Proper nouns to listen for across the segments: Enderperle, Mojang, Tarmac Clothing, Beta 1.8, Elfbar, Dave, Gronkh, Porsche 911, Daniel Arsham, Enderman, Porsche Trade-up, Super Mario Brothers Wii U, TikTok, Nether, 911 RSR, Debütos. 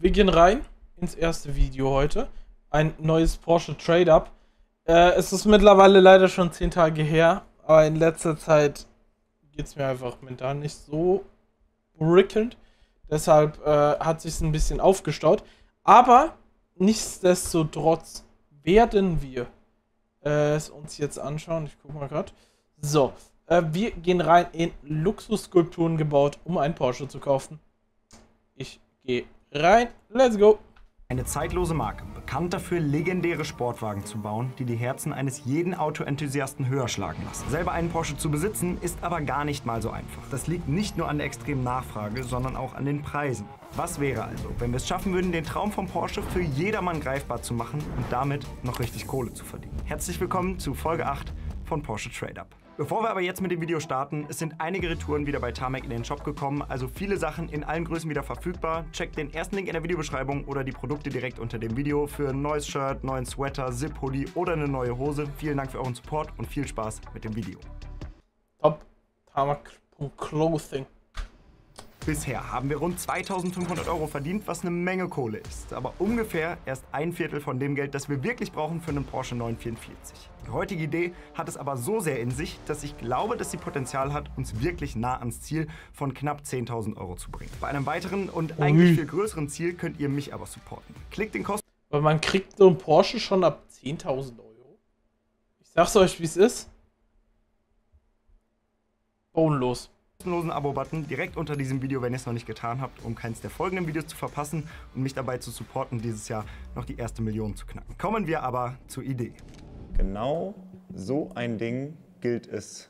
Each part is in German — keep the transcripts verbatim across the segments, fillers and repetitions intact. Wir gehen rein ins erste Video heute. Ein neues Porsche Trade-up. Äh, es ist mittlerweile leider schon zehn Tage her, aber in letzter Zeit geht es mir einfach mental nicht so prickelnd. Deshalb äh, hat sich es ein bisschen aufgestaut. Aber nichtsdestotrotz werden wir äh, es uns jetzt anschauen. Ich gucke mal gerade. So, äh, wir gehen rein in Luxusskulpturen gebaut, um einen Porsche zu kaufen. Ich gehe rein. Let's go! Eine zeitlose Marke, bekannt dafür, legendäre Sportwagen zu bauen, die die Herzen eines jeden Autoenthusiasten höher schlagen lassen. Selber einen Porsche zu besitzen, ist aber gar nicht mal so einfach. Das liegt nicht nur an der extremen Nachfrage, sondern auch an den Preisen. Was wäre also, wenn wir es schaffen würden, den Traum vom Porsche für jedermann greifbar zu machen und damit noch richtig Kohle zu verdienen? Herzlich willkommen zu Folge acht von Porsche Trade-Up. Bevor wir aber jetzt mit dem Video starten, es sind einige Retouren wieder bei Tarmac in den Shop gekommen, also viele Sachen in allen Größen wieder verfügbar. Checkt den ersten Link in der Videobeschreibung oder die Produkte direkt unter dem Video für ein neues Shirt, neuen Sweater, Zip-Hoodie oder eine neue Hose. Vielen Dank für euren Support und viel Spaß mit dem Video. Top Tarmac Clothing. Bisher haben wir rund zweitausendfünfhundert Euro verdient, was eine Menge Kohle ist, aber ungefähr erst ein Viertel von dem Geld, das wir wirklich brauchen für einen Porsche neun vierundvierzig. Die heutige Idee hat es aber so sehr in sich, dass ich glaube, dass sie Potenzial hat, uns wirklich nah ans Ziel von knapp zehntausend Euro zu bringen. Bei einem weiteren und eigentlich mhm. viel größeren Ziel könnt ihr mich aber supporten. Klickt den Kosten... Weil man kriegt so einen Porsche schon ab zehntausend Euro. Ich sag's euch, wie es ist. Bodenlos. Kostenlosen Abo-Button direkt unter diesem Video, wenn ihr es noch nicht getan habt, um keins der folgenden Videos zu verpassen und mich dabei zu supporten, dieses Jahr noch die erste Million zu knacken. Kommen wir aber zur Idee. Genau so ein Ding gilt es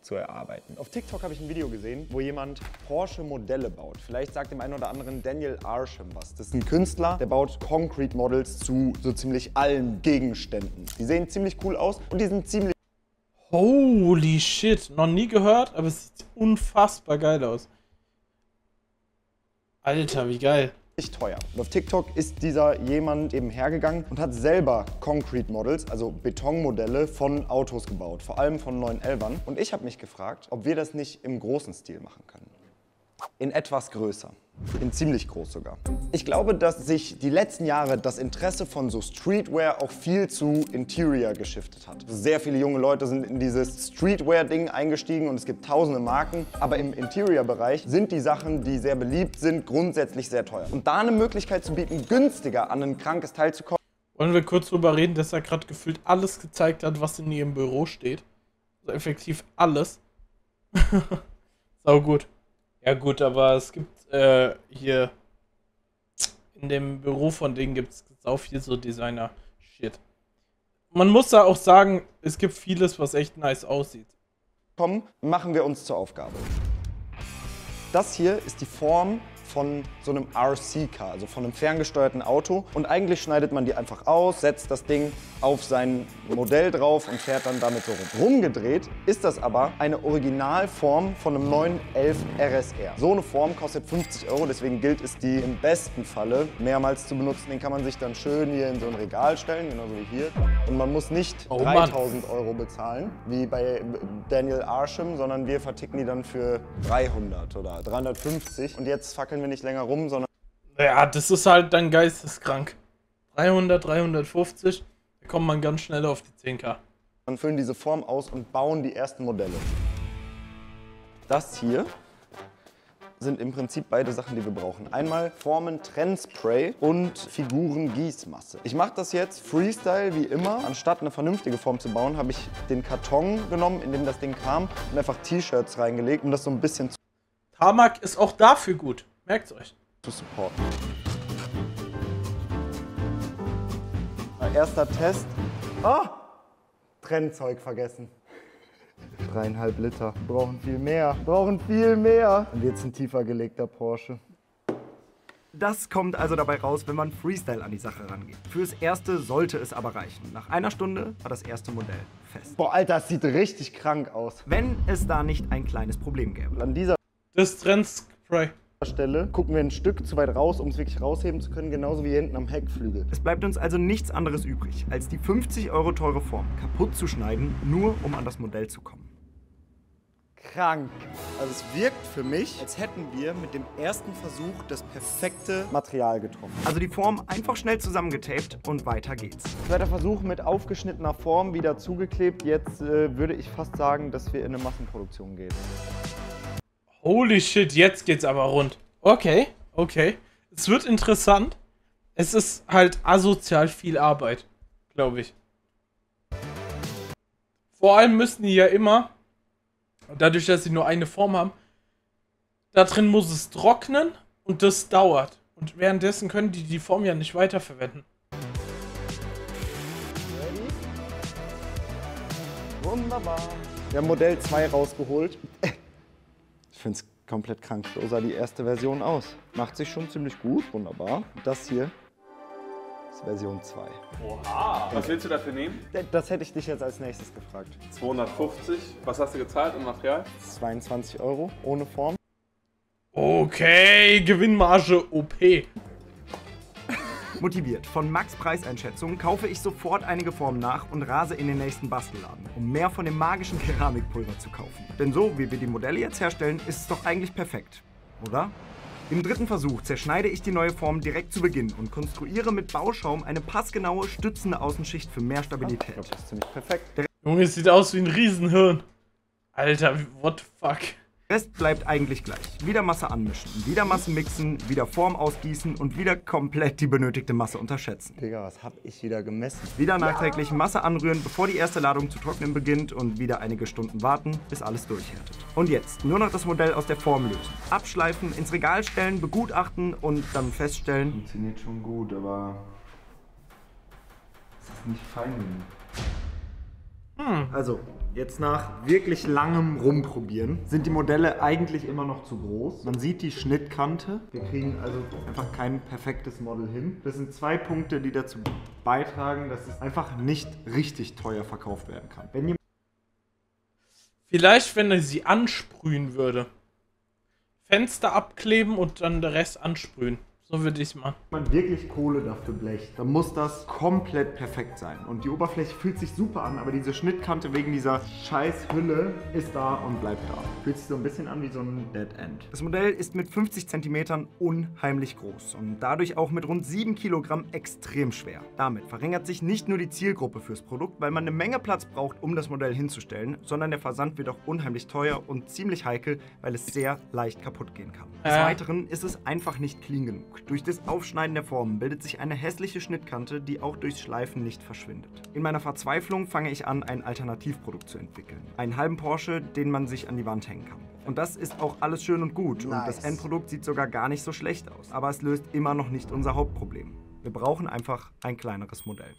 zu erarbeiten. Auf TikTok habe ich ein Video gesehen, wo jemand Porsche-Modelle baut. Vielleicht sagt dem einen oder anderen Daniel Arsham was. Das ist ein Künstler, der baut Concrete-Models zu so ziemlich allen Gegenständen. Die sehen ziemlich cool aus und die sind ziemlich... Holy shit, noch nie gehört, aber es sieht unfassbar geil aus. Alter, wie geil. Nicht teuer. Und auf TikTok ist dieser jemand eben hergegangen und hat selber Concrete Models, also Betonmodelle von Autos gebaut, vor allem von neun elfern. Und ich habe mich gefragt, ob wir das nicht im großen Stil machen können. In etwas größer. In ziemlich groß sogar. Ich glaube, dass sich die letzten Jahre das Interesse von so Streetwear auch viel zu Interior geschiftet hat. Sehr viele junge Leute sind in dieses Streetwear-Ding eingestiegen und es gibt tausende Marken. Aber im Interior-Bereich sind die Sachen, die sehr beliebt sind, grundsätzlich sehr teuer. Und da eine Möglichkeit zu bieten, günstiger an ein krankes Teil zu kommen. Wollen wir kurz drüber reden, dass er gerade gefühlt alles gezeigt hat, was in ihrem Büro steht? Also effektiv alles. Sau gut. Ja gut, aber es gibt äh, hier in dem Büro von denen gibt es auch viel so Designer-Shit. Man muss da auch sagen, es gibt vieles, was echt nice aussieht. Komm, machen wir uns zur Aufgabe. Das hier ist die Form von so einem R C-Car, also von einem ferngesteuerten Auto. Und eigentlich schneidet man die einfach aus, setzt das Ding auf sein Modell drauf und fährt dann damit so rum. Rumgedreht ist das aber eine Originalform von einem neun elf R S R. So eine Form kostet fünfzig Euro, deswegen gilt es, die im besten Falle mehrmals zu benutzen. Den kann man sich dann schön hier in so ein Regal stellen, genauso wie hier. Und man muss nicht oh, dreitausend Euro bezahlen, wie bei Daniel Arsham, sondern wir verticken die dann für dreihundert oder dreihundertfünfzig. Und jetzt fackeln wir nicht länger rum, sondern... Ja, das ist halt dann geisteskrank. dreihundert, dreihundertfünfzig, da kommt man ganz schnell auf die zehntausend. Dann füllen diese Form aus und bauen die ersten Modelle. Das hier sind im Prinzip beide Sachen, die wir brauchen. Einmal Formen Trendspray und Figuren Gießmasse. Ich mache das jetzt Freestyle wie immer. Anstatt eine vernünftige Form zu bauen, habe ich den Karton genommen, in dem das Ding kam, und einfach T-Shirts reingelegt, um das so ein bisschen zu... Tarmac ist auch dafür gut. Merkt's euch. Zu supporten. Mein erster Test. Ah! Trennzeug vergessen. Dreieinhalb Liter. Wir brauchen viel mehr. Wir brauchen viel mehr. Und jetzt ein tiefer gelegter Porsche. Das kommt also dabei raus, wenn man Freestyle an die Sache rangeht. Fürs Erste sollte es aber reichen. Nach einer Stunde war das erste Modell fest. Boah, Alter, das sieht richtig krank aus. Wenn es da nicht ein kleines Problem gäbe. An dieser... Das Trendspray. Stelle gucken wir ein Stück zu weit raus, um es wirklich rausheben zu können, genauso wie hinten am Heckflügel. Es bleibt uns also nichts anderes übrig, als die fünfzig Euro teure Form kaputt zu schneiden, nur um an das Modell zu kommen. krank. Also es wirkt für mich, als hätten wir mit dem ersten Versuch das perfekte Material getroffen. Also die Form einfach schnell zusammengetaped und weiter geht's. Zweiter Versuch mit aufgeschnittener Form wieder zugeklebt. Jetzt äh, würde ich fast sagen, dass wir in eine Massenproduktion gehen. Holy shit, jetzt geht's aber rund. Okay, okay. Es wird interessant. Es ist halt asozial viel Arbeit, glaube ich. Vor allem müssen die ja immer, dadurch, dass sie nur eine Form haben, da drin muss es trocknen und das dauert. Und währenddessen können die die Form ja nicht weiterverwenden. Wunderbar. Wir haben Modell zwei rausgeholt. Ich finde es komplett krank. So sah die erste Version aus. Macht sich schon ziemlich gut. Wunderbar. Das hier. Version zwei. Oha! Was willst du dafür nehmen? Das hätte ich dich jetzt als nächstes gefragt. zweihundertfünfzig. Was hast du gezahlt im Material? zweiundzwanzig Euro, ohne Form. Okay, Gewinnmarge O P. Motiviert von Max Preiseinschätzung kaufe ich sofort einige Formen nach und rase in den nächsten Bastelladen, um mehr von dem magischen Keramikpulver zu kaufen. Denn so, wie wir die Modelle jetzt herstellen, ist es doch eigentlich perfekt, oder? Im dritten Versuch zerschneide ich die neue Form direkt zu Beginn und konstruiere mit Bauschaum eine passgenaue, stützende Außenschicht für mehr Stabilität. Ich glaube, das ist ziemlich perfekt. Junge, es sieht aus wie ein Riesenhirn. Alter, what the fuck? Der Rest bleibt eigentlich gleich. Wieder Masse anmischen, wieder Masse mixen, wieder Form ausgießen und wieder komplett die benötigte Masse unterschätzen. Digga, was hab ich wieder gemessen? Wieder nachträglich Masse anrühren, bevor die erste Ladung zu trocknen beginnt und wieder einige Stunden warten, bis alles durchhärtet. Und jetzt nur noch das Modell aus der Form lösen, abschleifen, ins Regal stellen, begutachten und dann feststellen. Funktioniert schon gut, aber es ist nicht fein genug. Hm. Also, jetzt nach wirklich langem Rumprobieren sind die Modelle eigentlich immer noch zu groß. Man sieht die Schnittkante. Wir kriegen also einfach kein perfektes Model hin. Das sind zwei Punkte, die dazu beitragen, dass es einfach nicht richtig teuer verkauft werden kann. Wenn ihr Vielleicht, wenn er sie ansprühen würde. Fenster abkleben und dann den Rest ansprühen. So würde ich es machen. Wenn man wirklich Kohle dafür blecht, dann muss das komplett perfekt sein. Und die Oberfläche fühlt sich super an, aber diese Schnittkante wegen dieser scheiß Hülle ist da und bleibt da. Fühlt sich so ein bisschen an wie so ein Dead End. Das Modell ist mit fünfzig Zentimetern unheimlich groß und dadurch auch mit rund sieben Kilogramm extrem schwer. Damit verringert sich nicht nur die Zielgruppe fürs Produkt, weil man eine Menge Platz braucht, um das Modell hinzustellen, sondern der Versand wird auch unheimlich teuer und ziemlich heikel, weil es sehr leicht kaputt gehen kann. Äh. Des Weiteren ist es einfach nicht clean genug. Durch das Aufschneiden der Formen bildet sich eine hässliche Schnittkante, die auch durchs Schleifen nicht verschwindet. In meiner Verzweiflung fange ich an, ein Alternativprodukt zu entwickeln. Einen halben Porsche, den man sich an die Wand hängen kann. Und das ist auch alles schön und gut und nice. Das Endprodukt sieht sogar gar nicht so schlecht aus. Aber es löst immer noch nicht unser Hauptproblem. Wir brauchen einfach ein kleineres Modell.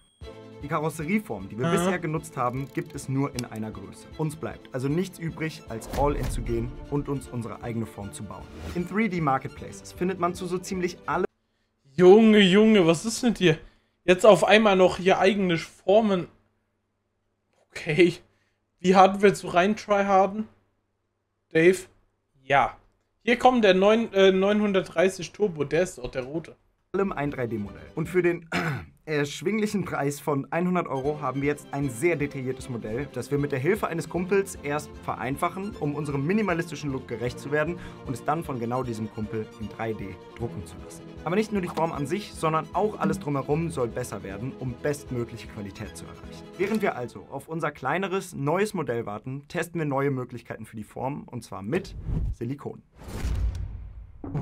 Die Karosserieform, die wir mhm. bisher genutzt haben, gibt es nur in einer Größe. Uns bleibt also nichts übrig, als All-In zu gehen und uns unsere eigene Form zu bauen. In drei D Marketplaces findet man zu so ziemlich alle... Junge, Junge, was ist mit dir? Jetzt auf einmal noch hier eigene Formen. Okay. Wie hart willst du rein tryharden? Dave? Ja. Hier kommt der neun, äh, neunhundertdreißig Turbo, der ist auch der rote. Ein drei D Modell. Und für den... erschwinglichen Preis von hundert Euro haben wir jetzt ein sehr detailliertes Modell, das wir mit der Hilfe eines Kumpels erst vereinfachen, um unserem minimalistischen Look gerecht zu werden und es dann von genau diesem Kumpel in drei D drucken zu lassen. Aber nicht nur die Form an sich, sondern auch alles drumherum soll besser werden, um bestmögliche Qualität zu erreichen. Während wir also auf unser kleineres, neues Modell warten, testen wir neue Möglichkeiten für die Form, und zwar mit Silikon.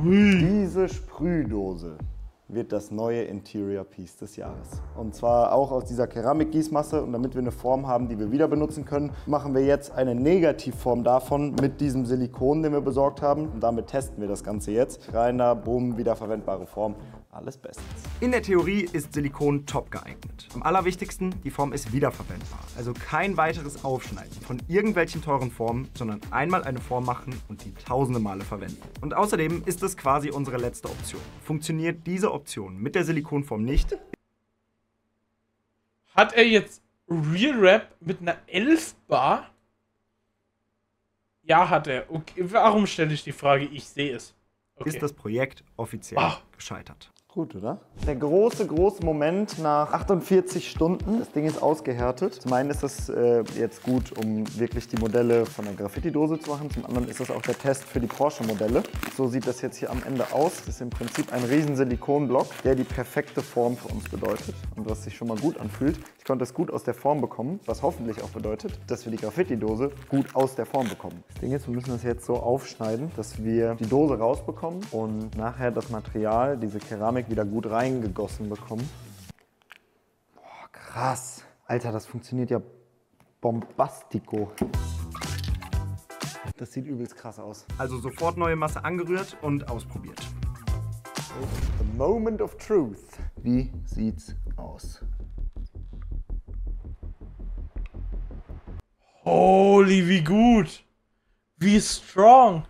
Diese Sprühdose wird das neue Interior Piece des Jahres. Und zwar auch aus dieser Keramikgießmasse, und damit wir eine Form haben, die wir wieder benutzen können, machen wir jetzt eine Negativform davon mit diesem Silikon, den wir besorgt haben. Und damit testen wir das Ganze jetzt. Reiner, bumm, wiederverwendbare Form. Alles Bestes. In der Theorie ist Silikon top geeignet. Am allerwichtigsten, die Form ist wiederverwendbar. Also kein weiteres Aufschneiden von irgendwelchen teuren Formen, sondern einmal eine Form machen und die tausende Male verwenden. Und außerdem ist das quasi unsere letzte Option. Funktioniert diese Option mit der Silikonform nicht? Hat er jetzt Real Rap mit einer Elfbar? Ja, hat er. Okay, warum stelle ich die Frage? Ich sehe es. Okay. Ist das Projekt offiziell Ach. gescheitert? Gut, oder? Der große, große Moment nach achtundvierzig Stunden. Das Ding ist ausgehärtet. Zum einen ist das äh, jetzt gut, um wirklich die Modelle von der Graffiti-Dose zu machen. Zum anderen ist das auch der Test für die Porsche-Modelle. So sieht das jetzt hier am Ende aus. Das ist im Prinzip ein riesen Silikonblock, der die perfekte Form für uns bedeutet und was sich schon mal gut anfühlt. Ich konnte es gut aus der Form bekommen, was hoffentlich auch bedeutet, dass wir die Graffiti-Dose gut aus der Form bekommen. Das Ding ist, wir müssen das jetzt so aufschneiden, dass wir die Dose rausbekommen und nachher das Material, diese Keramik, wieder gut reingegossen bekommen. Boah, krass. Alter, das funktioniert ja bombastico. Das sieht übelst krass aus. Also sofort neue Masse angerührt und ausprobiert. The moment of truth. Wie sieht's aus? Holy, wie gut! Wie strong!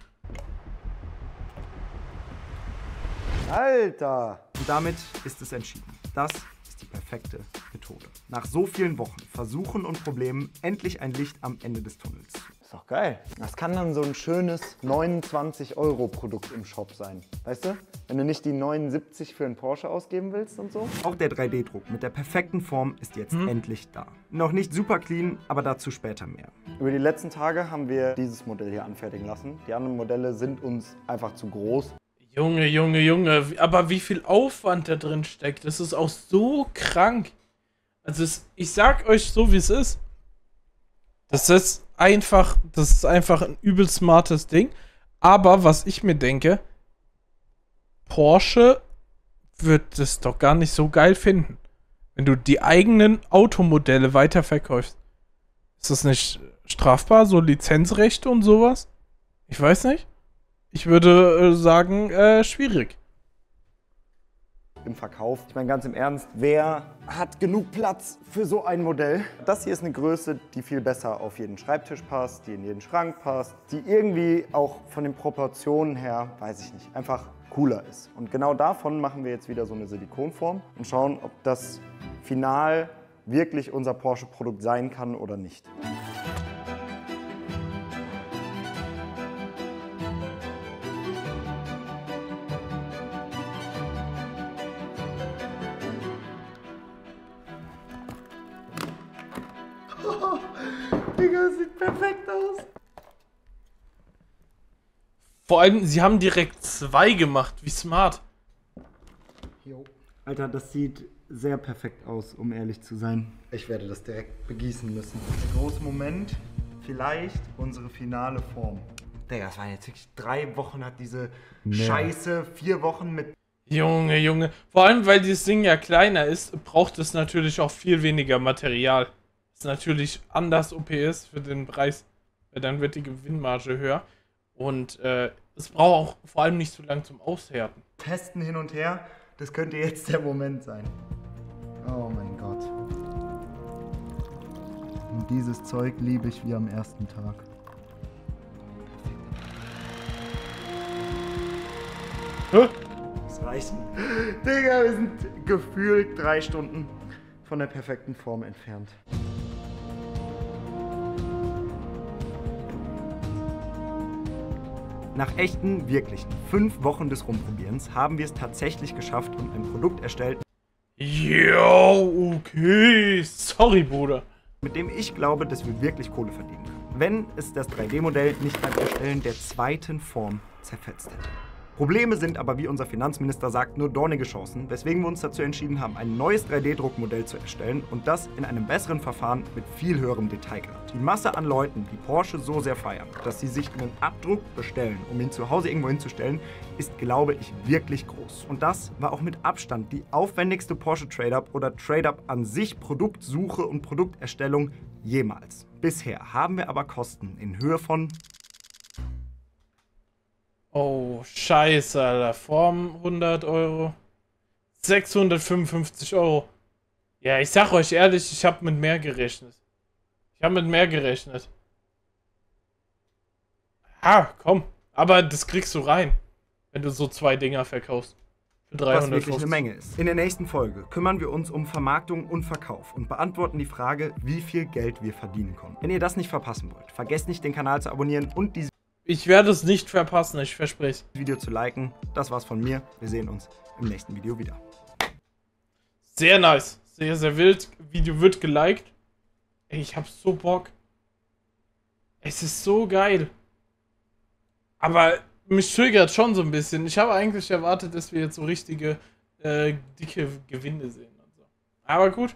Alter! Und damit ist es entschieden. Das ist die perfekte Methode. Nach so vielen Wochen, Versuchen und Problemen, endlich ein Licht am Ende des Tunnels. Ist doch geil. Das kann dann so ein schönes neunundzwanzig Euro Produkt im Shop sein. Weißt du? Wenn du nicht die neunundsiebzig für einen Porsche ausgeben willst und so. Auch der drei D Druck mit der perfekten Form ist jetzt mhm. endlich da. Noch nicht super clean, aber dazu später mehr. Über die letzten Tage haben wir dieses Modell hier anfertigen lassen. Die anderen Modelle sind uns einfach zu groß. Junge, Junge, Junge, aber wie viel Aufwand da drin steckt, das ist auch so krank. Also es, ich sag euch so, wie es ist. Das ist einfach, das ist einfach ein übel smartes Ding. Aber was ich mir denke, Porsche wird das doch gar nicht so geil finden. Wenn du die eigenen Automodelle weiterverkaufst. Ist das nicht strafbar, so Lizenzrechte und sowas? Ich weiß nicht. Ich würde sagen, äh, schwierig. Im Verkauf. Ich meine, ganz im Ernst, wer hat genug Platz für so ein Modell? Das hier ist eine Größe, die viel besser auf jeden Schreibtisch passt, die in jeden Schrank passt, die irgendwie auch von den Proportionen her, weiß ich nicht, einfach cooler ist. Und genau davon machen wir jetzt wieder so eine Silikonform und schauen, ob das final wirklich unser Porsche-Produkt sein kann oder nicht. Das sieht perfekt aus. Vor allem, sie haben direkt zwei gemacht. Wie smart. Jo. Alter, das sieht sehr perfekt aus, um ehrlich zu sein. Ich werde das direkt begießen müssen. Der große Moment, vielleicht unsere finale Form. Digga, das waren jetzt wirklich drei Wochen, hat diese nee. Scheiße, vier Wochen mit... Junge, Junge. Vor allem, weil dieses Ding ja kleiner ist, braucht es natürlich auch viel weniger Material. Ist natürlich anders O P S für den Preis, weil dann wird die Gewinnmarge höher und äh, es braucht auch vor allem nicht so lang zum Aushärten. Testen hin und her, das könnte jetzt der Moment sein. Oh mein Gott. Und dieses Zeug liebe ich wie am ersten Tag. Hä? Das reicht. Digga, wir sind gefühlt drei Stunden von der perfekten Form entfernt. Nach echten, wirklichen fünf Wochen des Rumprobierens haben wir es tatsächlich geschafft und ein Produkt erstellt. Yo, okay, sorry, Bruder. Mit dem ich glaube, dass wir wirklich Kohle verdienen können, wenn es das drei D Modell nicht beim Erstellen der zweiten Form zerfetzt hätte. Probleme sind aber, wie unser Finanzminister sagt, nur dornige Chancen, weswegen wir uns dazu entschieden haben, ein neues drei D Druckmodell zu erstellen und das in einem besseren Verfahren mit viel höherem Detailgrad. Die Masse an Leuten, die Porsche so sehr feiern, dass sie sich einen Abdruck bestellen, um ihn zu Hause irgendwo hinzustellen, ist, glaube ich, wirklich groß. Und das war auch mit Abstand die aufwendigste Porsche Trade-up oder Trade-up an sich Produktsuche und Produkterstellung jemals. Bisher haben wir aber Kosten in Höhe von... Oh, scheiße, Alter. Form hundert Euro. sechshundertfünfundfünfzig Euro. Ja, ich sag euch ehrlich, ich hab mit mehr gerechnet. Ich hab mit mehr gerechnet. Ha, komm. Aber das kriegst du rein, wenn du so zwei Dinger verkaufst. Für dreihundertfünfzig. Was wirklich eine Menge ist. In der nächsten Folge kümmern wir uns um Vermarktung und Verkauf und beantworten die Frage, wie viel Geld wir verdienen konnten. Wenn ihr das nicht verpassen wollt, vergesst nicht, den Kanal zu abonnieren und diese... Ich werde es nicht verpassen, ich verspreche. Das Video zu liken, das war's von mir. Wir sehen uns im nächsten Video wieder. Sehr nice. Sehr, sehr wild. Video wird geliked. Ey, ich hab so Bock. Es ist so geil. Aber mich zögert schon so ein bisschen. Ich habe eigentlich erwartet, dass wir jetzt so richtige äh, dicke Gewinne sehen. Und so. Aber gut.